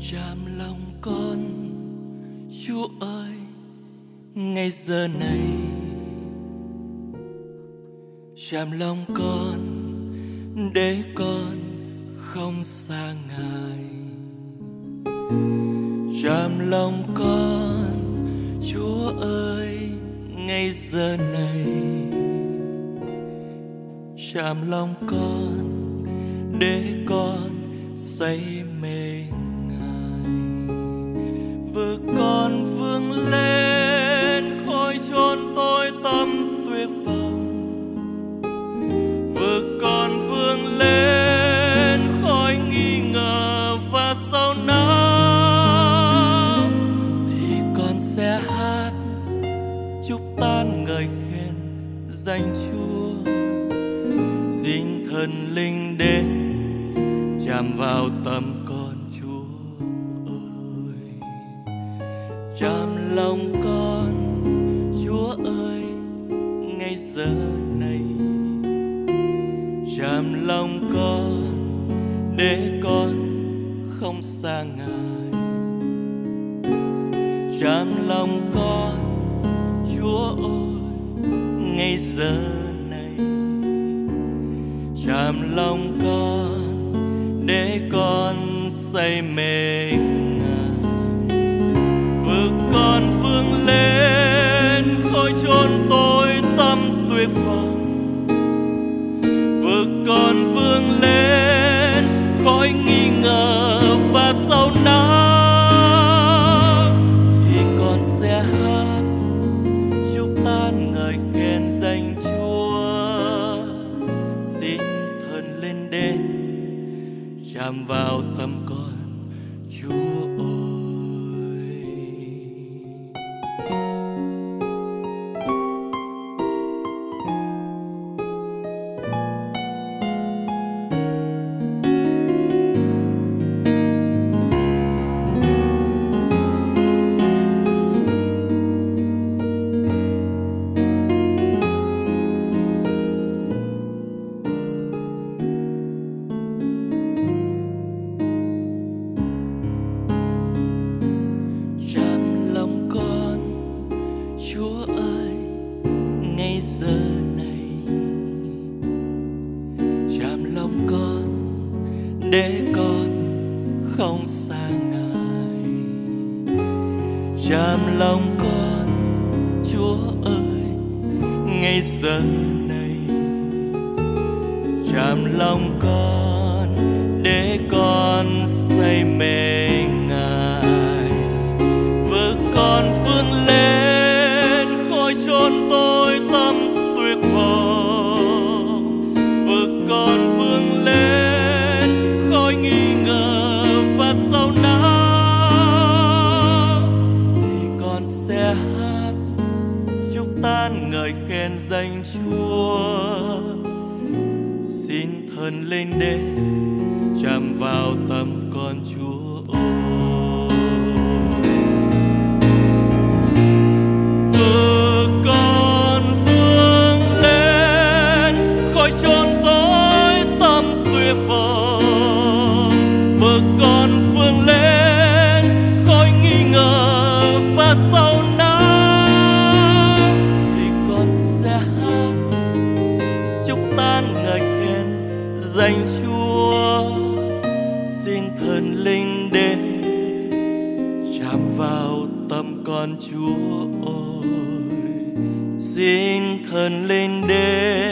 chạm lòng con. Chúa ơi, ngay giờ này chạm lòng con để con không xa Ngài. Chạm lòng con, Chúa ơi, ngay giờ này chạm lòng con để con say mê Ngài. Vừa con vươn lên khỏi chốn tối tăm tuyệt vọng, vừa con vươn lên khỏi nghi ngờ và sầu não, thì con sẽ hát chúc tan ngợi khen danh Chúa. Xin thần linh đến chạm vào tâm con, Chúa ơi. Chạm lòng con, Chúa ơi, ngay giờ này. Chạm lòng con để con không xa Ngài. Chạm lòng con, Chúa ơi, ngay giờ này. Chạm lòng con để con say mê Ngài. Vừa con vươn lên khỏi chốn tối tăm tuyệt vọng, vừa con vươn lên khỏi nghi ngờ và sầu não, thì con sẽ hát chúc tan ngợi khen danh Chúa. Xin thần lên đến chạm vào tâm con, Chúa ơi. Giờ này chạm lòng con để con không xa Ngài. Chạm lòng con, Chúa ơi, ngay giờ này. Chạm lòng con để con say mê Ngài. Vừa con vươn lên khỏi chốn tối tăm, vừa con vươn lên khỏi nghi ngờ và sầu não, thì con sẽ hát chúc tan ngợi khen danh Chúa. Xin thần linh đến chạm vào tâm con, Chúa ơi. Vừa con vươn lên khỏi chốn tối tăm tuyệt vọng, vừa con vươn lên khỏi nghi ngờ và sầu não, thì con sẽ hát chúc tan ngợi khen danh Chúa. Xin thần linh đến chạm vào tâm con, Chúa ơi. Xin thần linh đến